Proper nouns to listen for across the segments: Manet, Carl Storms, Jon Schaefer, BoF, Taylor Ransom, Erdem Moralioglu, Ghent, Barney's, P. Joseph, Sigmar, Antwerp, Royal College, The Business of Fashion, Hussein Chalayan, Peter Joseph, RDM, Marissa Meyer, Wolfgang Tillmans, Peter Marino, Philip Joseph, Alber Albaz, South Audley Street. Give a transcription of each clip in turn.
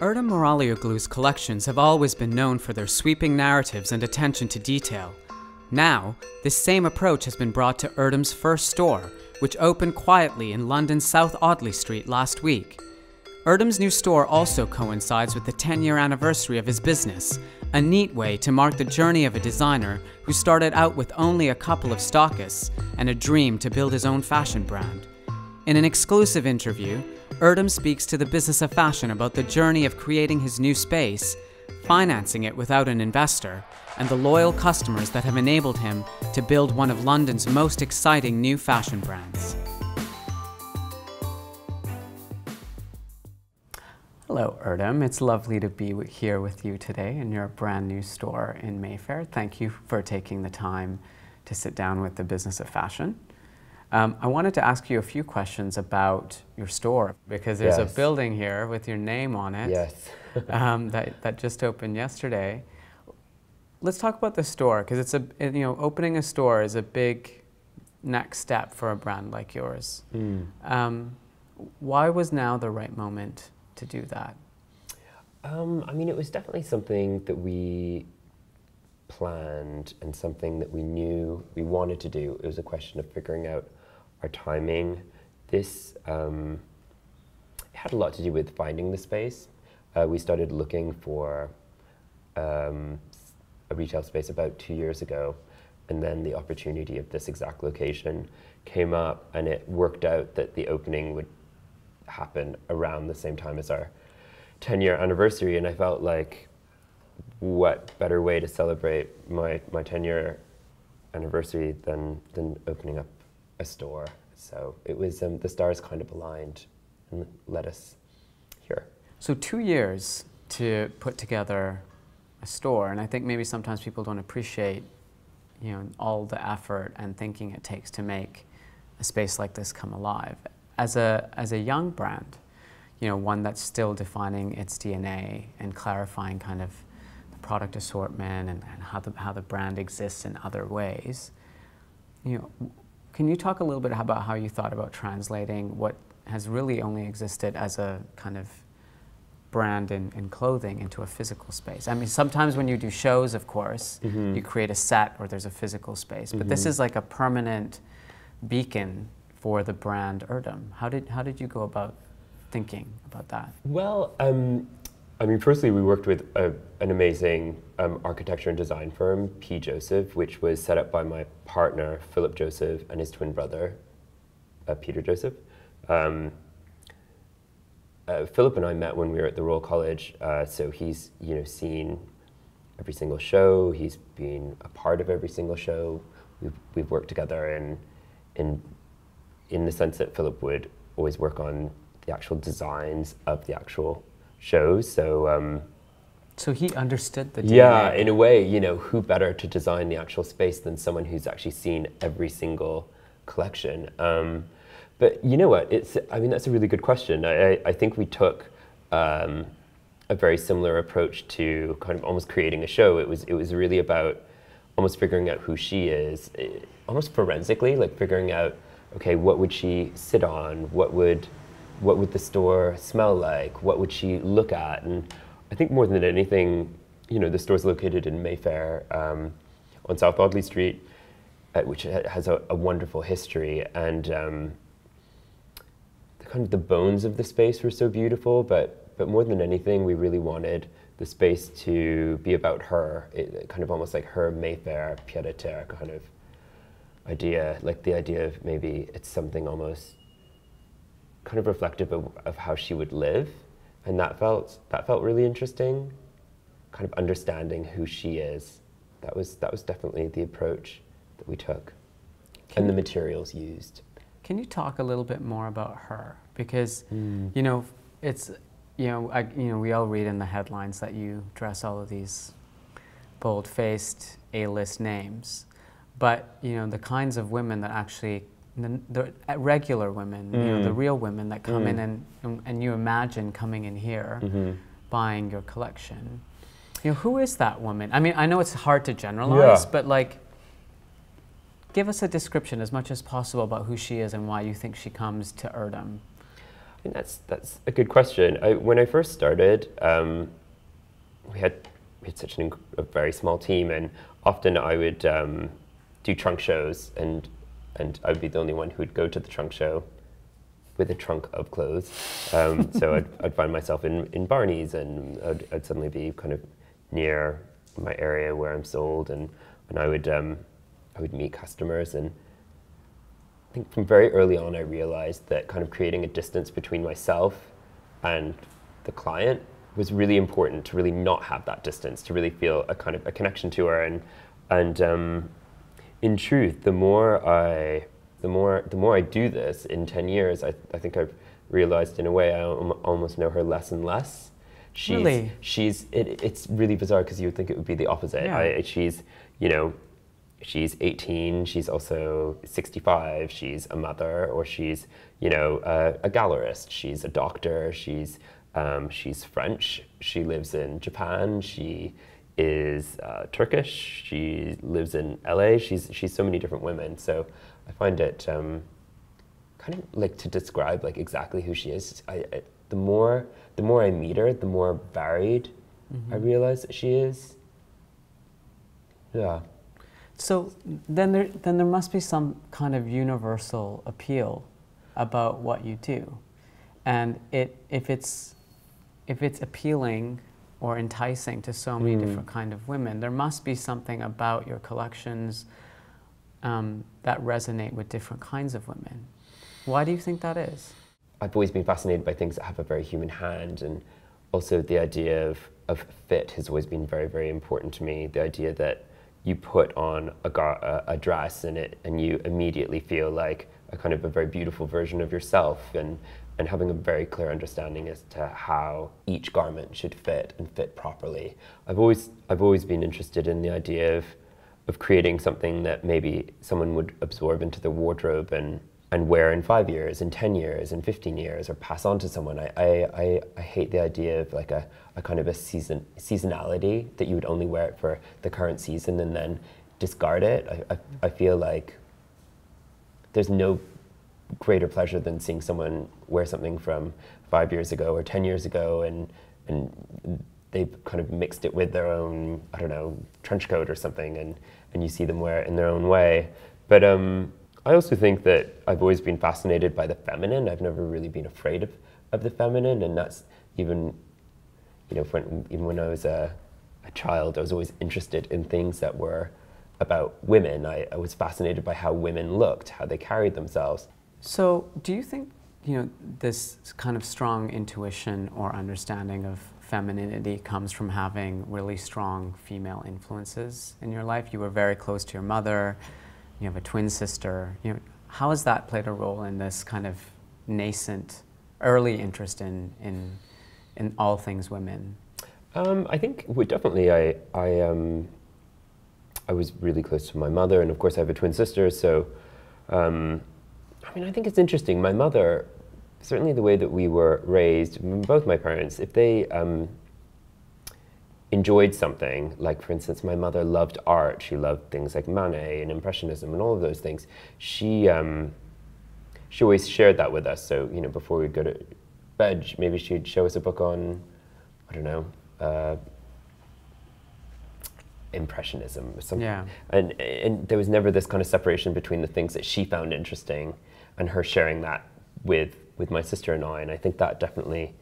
Erdem Moralioglu's collections have always been known for their sweeping narratives and attention to detail. Now, this same approach has been brought to Erdem's first store, which opened quietly in London's South Audley Street last week. Erdem's new store also coincides with the 10-year anniversary of his business, a neat way to mark the journey of a designer who started out with only a couple of stockists and a dream to build his own fashion brand. In an exclusive interview, Erdem speaks to The Business of Fashion about the journey of creating his new space, financing it without an investor, and the loyal customers that have enabled him to build one of London's most exciting new fashion brands. Hello, Erdem. It's lovely to be here with you today in your brand new store in Mayfair. Thank you for taking the time to sit down with The Business of Fashion. I wanted to ask you a few questions about your store, because there's a building here with your name on it that just opened yesterday. Let's talk about the store, because it's opening a store is a big next step for a brand like yours. Why was now the right moment to do that? I mean, it was definitely something that we planned and something that we knew we wanted to do. It was a question of figuring out our timing. This had a lot to do with finding the space. We started looking for a retail space about 2 years ago, and then the opportunity of this exact location came up, and it worked out that the opening would happen around the same time as our 10-year anniversary, and I felt like, what better way to celebrate my 10-year anniversary than opening up a store? So it was the stars kind of aligned and led us here. So 2 years to put together a store, and I think maybe sometimes people don't appreciate, you know, all the effort and thinking it takes to make a space like this come alive. As a young brand, you know, one that's still defining its DNA and clarifying kind of the product assortment and how the brand exists in other ways, you know, can you talk a little bit about how you thought about translating what has really only existed as a kind of brand in clothing into a physical space? I mean, sometimes when you do shows, of course, you create a set or there's a physical space, but this is like a permanent beacon for the brand Erdem. How did you go about thinking about that? Well, I mean, firstly, we worked with an amazing architecture and design firm, P. Joseph, which was set up by my partner, Philip Joseph, and his twin brother, Peter Joseph. Philip and I met when we were at the Royal College, so he's, you know, seen every single show. He's been a part of every single show. We've worked together in the sense that Philip would always work on the actual designs of the actual shows, so... So he understood the DNA. Yeah, in a way, you know, who better to design the actual space than someone who's actually seen every single collection? But you know what, I mean, that's a really good question. I think we took a very similar approach to kind of almost creating a show. It was really about almost figuring out who she is, almost forensically, like figuring out, okay, what would she sit on? What would the store smell like? What would she look at? And I think more than anything, you know, the store's located in Mayfair on South Audley Street, which has a wonderful history. And kind of the bones of the space were so beautiful, but more than anything, we really wanted the space to be about her, kind of almost like her Mayfair pied-à-terre kind of idea, like the idea of maybe it's something almost kind of reflective of how she would live, and that felt really interesting, kind of understanding who she is. That was definitely the approach that we took, and the materials used. Can you talk a little bit more about her, because you know, it's, you know, we all read in the headlines that you dress all of these bold-faced A-list names. But, you know, the kinds of women that actually, the regular women, you know, the real women that come in and you imagine coming in here, buying your collection. You know, who is that woman? I mean, I know it's hard to generalize, but like, give us a description as much as possible about who she is and why you think she comes to Erdem. I mean, that's a good question. When I first started, we had such a very small team, and often I would do trunk shows, and I'd be the only one who would go to the trunk show with a trunk of clothes. So I'd find myself in Barney's, and I'd suddenly be kind of near my area where I'm sold, and I would meet customers. And I think from very early on, I realized that kind of creating a distance between myself and the client was really important, to really not have that distance, to really feel a kind of a connection to her. And in truth, the more I do this in 10 years, I think I've realized in a way I almost know her less and less. It's really bizarre, because you would think it would be the opposite. Yeah. She's 18, she's also 65, she's a mother, or she's, a gallerist, she's a doctor, she's French, she lives in Japan, she is Turkish, she lives in LA, she's so many different women. So I find it kind of like, to describe like exactly who she is, the more I meet her, the more varied I realize that she is. Yeah. So then there must be some kind of universal appeal about what you do, and if it's appealing or enticing to so many different kind of women, there must be something about your collections that resonate with different kinds of women. Why do you think that is? I've always been fascinated by things that have a very human hand, and also the idea of fit has always been very, very important to me. The idea that you put on a dress and you immediately feel like a kind of a very beautiful version of yourself, and having a very clear understanding as to how each garment should fit and fit properly. I've always been interested in the idea of creating something that maybe someone would absorb into their wardrobe and wear in 5 years, in 10 years, in 15 years, or pass on to someone. I hate the idea of like a kind of a seasonality, that you would only wear it for the current season and then discard it. I feel like there's no greater pleasure than seeing someone wear something from 5 years ago or 10 years ago, and they've kind of mixed it with their own, I don't know, trench coat or something, and you see them wear it in their own way. But I also think that I've always been fascinated by the feminine. I've never really been afraid of the feminine, and that's even, even when I was a child, I was always interested in things that were about women. I was fascinated by how women looked, how they carried themselves. So do you think, this kind of strong intuition or understanding of femininity comes from having really strong female influences in your life? You were very close to your mother. You have a twin sister. How has that played a role in this kind of nascent, early interest in all things women? I think definitely I was really close to my mother, and of course I have a twin sister. So I mean, I think it's interesting. My mother, certainly the way that we were raised, both my parents, if they enjoyed something, like for instance, my mother loved art. She loved things like Manet and Impressionism and all of those things. She always shared that with us. So before we'd go to bed, maybe she'd show us a book on, I don't know, Impressionism or something. Yeah. And there was never this kind of separation between the things that she found interesting and her sharing that with my sister and I. And I think that definitely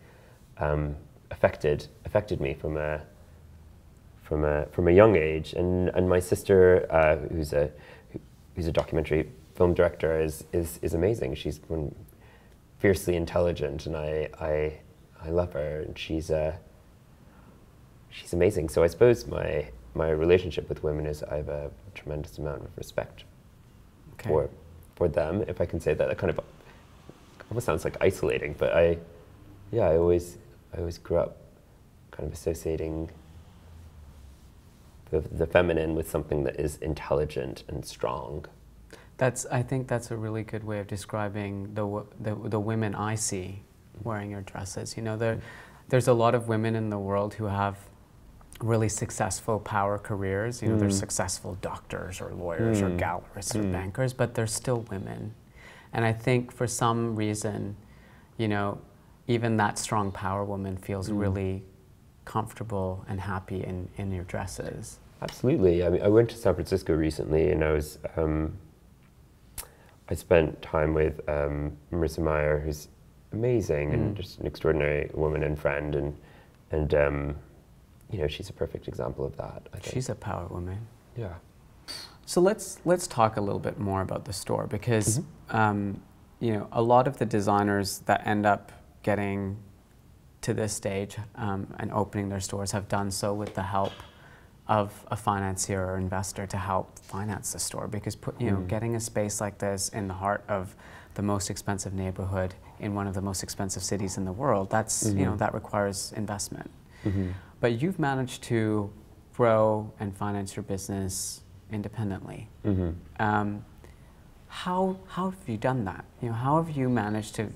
affected me from a young age, and my sister, who's a documentary film director, is amazing. She's fiercely intelligent, and I love her, and she's amazing. So I suppose my relationship with women is I have a tremendous amount of respect for them, if I can say that. That kind of almost sounds like isolating, but I always grew up kind of associating the feminine with something that is intelligent and strong. I think that's a really good way of describing the women I see wearing your dresses. There's a lot of women in the world who have really successful power careers. They're successful doctors or lawyers or gallerists or bankers, but they're still women. And I think for some reason, even that strong power woman feels really comfortable and happy in your dresses. Absolutely. I mean, I went to San Francisco recently, and I was I spent time with Marissa Meyer, who's amazing and just an extraordinary woman and friend, and you know, she's a perfect example of that, I think. She's a power woman. Yeah. So let's talk a little bit more about the store, because you know, a lot of the designers that end up getting to this stage and opening their stores have done so with the help of a financier or investor to help finance the store, because you know, getting a space like this in the heart of the most expensive neighborhood in one of the most expensive cities in the world, that's you know, that requires investment. But you've managed to grow and finance your business independently. How have you done that? You know, how have you managed to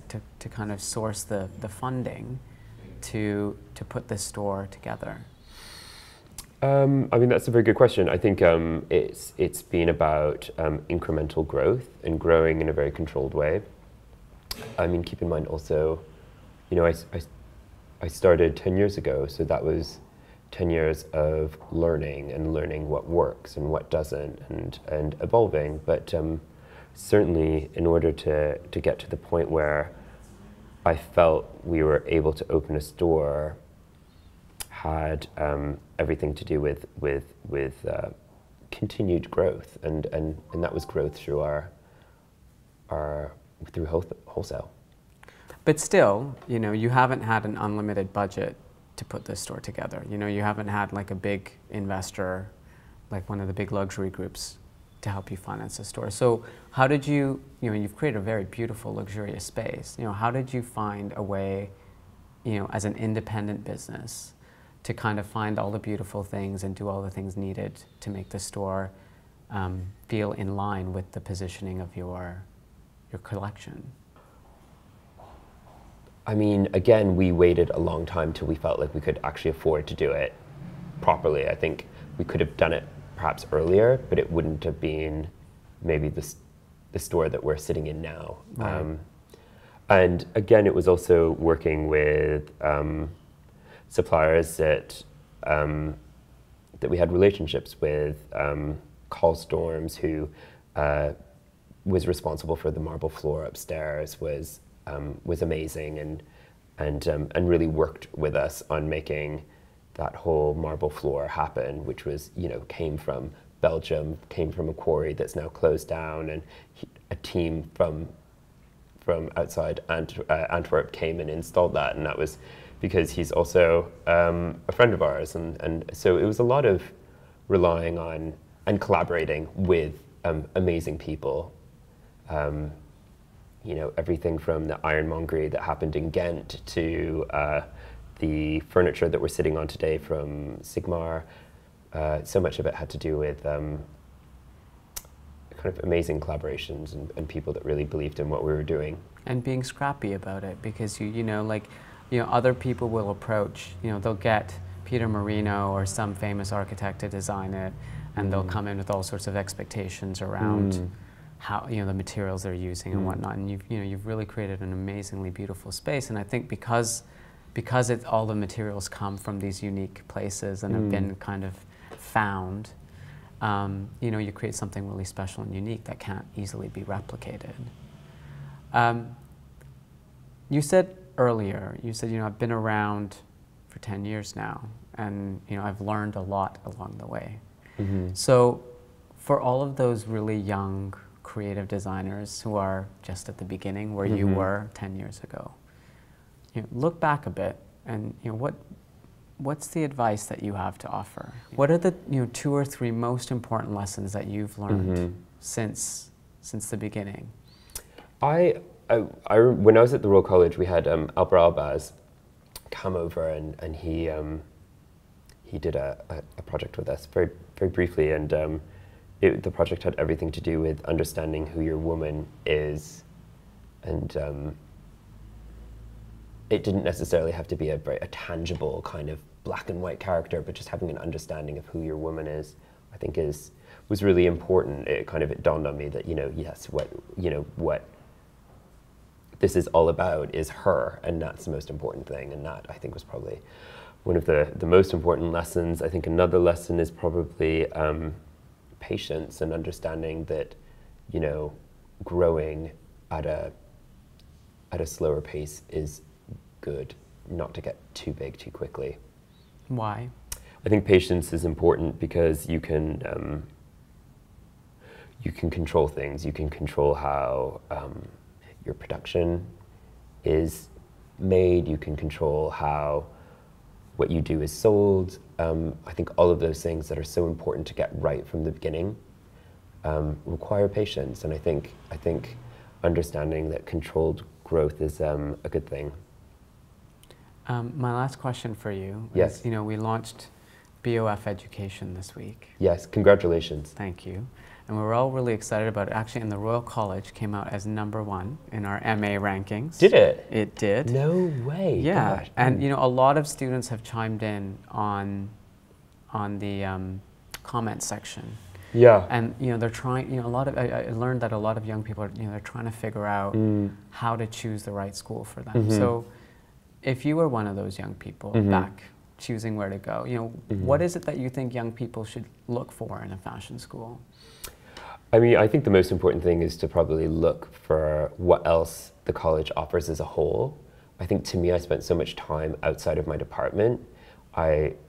kind of source the funding to put this store together? I mean, that's a very good question. I think it's been about incremental growth and growing in a very controlled way. I mean, keep in mind also, you know, I started 10 years ago, so that was 10 years of learning what works and what doesn't, and evolving. But certainly in order to get to the point where I felt we were able to open a store had everything to do with continued growth, and that was growth through through wholesale. But still, you know, you haven't had an unlimited budget to put this store together. You know, you haven't had like a big investor, like one of the big luxury groups, to help you finance the store. So how did you, you know, you've created a very beautiful, luxurious space. You know, how did you find a way, you know, as an independent business, to kind of find all the beautiful things and do all the things needed to make the store feel in line with the positioning of your collection? I mean, again, we waited a long time till we felt like we could actually afford to do it properly. I think we could have done it perhaps earlier, but it wouldn't have been maybe the store that we're sitting in now. Right. And again, it was also working with suppliers that that we had relationships with. Carl Storms, who was responsible for the marble floor upstairs, was amazing and really worked with us on making that whole marble floor happen, which was, you know, came from Belgium, came from a quarry that's now closed down, and a team from outside Antwerp came and installed that, and that was because he's also a friend of ours, and so it was a lot of relying on and collaborating with amazing people. You know, everything from the ironmongery that happened in Ghent to the furniture that we're sitting on today from Sigmar. So much of it had to do with kind of amazing collaborations and people that really believed in what we were doing. And being scrappy about it, because you know, like, you know, other people will approach, you know, they'll get Peter Marino or some famous architect to design it, and they'll come in with all sorts of expectations around how, you know, the materials they're using and whatnot, and you've, you know, you've really created an amazingly beautiful space. And I think because it's all the materials come from these unique places and have been kind of found, you know, you create something really special and unique that can't easily be replicated. You said earlier, you said, you know, I've been around for 10 years now, and you know, I've learned a lot along the way. So for all of those really young creative designers who are just at the beginning where you were 10 years ago, you know, look back a bit, and you know, what's the advice that you have to offer? What are the, you know, 2 or 3 most important lessons that you've learned since the beginning? I when I was at the Royal College, we had Alber Albaz come over, and he did a project with us very briefly, and the project had everything to do with understanding who your woman is, and it didn't necessarily have to be a tangible kind of black and white character, but just having an understanding of who your woman is, I think, was really important. It dawned on me that, you know, yes, what this is all about is her, and that's the most important thing. And that, I think, was probably one of the most important lessons. I think another lesson is probably patience and understanding that, you know, growing at a slower pace is good, not to get too big too quickly. Why? I think patience is important because you can control things. You can control how your production is made. You can control how what you do is sold. I think all of those things that are so important to get right from the beginning require patience. And I think understanding that controlled growth is a good thing. My last question for you is, yes, you know, we launched BOF Education this week. Yes, congratulations. Thank you. And we were all really excited about it. Actually, in the Royal College, came out as #1 in our MA rankings. Did it? It did. No way. Yeah. Gosh. And, you know, a lot of students have chimed in on the comment section. Yeah. And, you know, they're trying, you know, I learned that a lot of young people are, you know, they're trying to figure out how to choose the right school for them. So if you were one of those young people back choosing where to go, you know, what is it that you think young people should look for in a fashion school? I mean, I think the most important thing is to probably look for what else the college offers as a whole. I think, to me, I spent so much time outside of my department.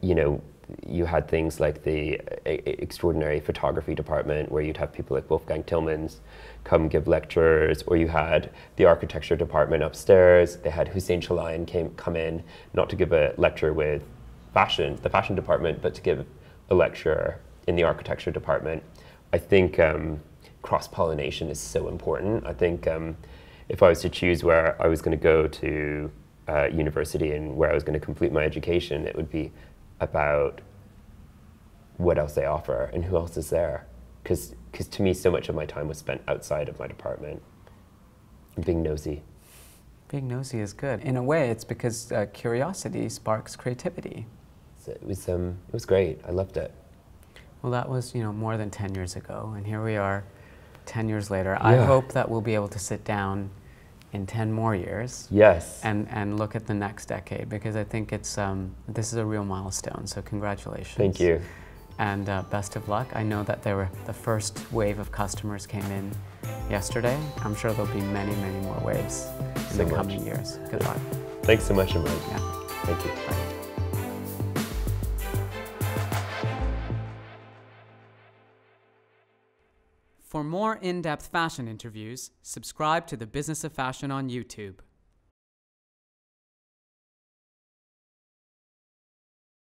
You know, you had things like the extraordinary photography department where you'd have people like Wolfgang Tillmans come give lectures, or you had the architecture department upstairs. They had Hussein Chalayan come in, not to give a lecture with fashion, the fashion department, but to give a lecture in the architecture department. I think cross-pollination is so important. I think if I was to choose where I was going to go to university and where I was going to complete my education, it would be about what else they offer and who else is there. Because to me, so much of my time was spent outside of my department. Being nosy. Being nosy is good. In a way, it's because curiosity sparks creativity. So it was great. I loved it. Well, that was, you know, more than 10 years ago, and here we are 10 years later. Yeah. I hope that we'll be able to sit down in 10 more years. Yes. And look at the next decade, because I think it's, this is a real milestone, so congratulations. Thank you. And best of luck. I know that the first wave of customers came in yesterday. I'm sure there'll be many, many more waves in the coming years. Good luck. Thanks so much, Emily. Yeah. Thank you. Bye. For more in-depth fashion interviews, subscribe to The Business of Fashion on YouTube.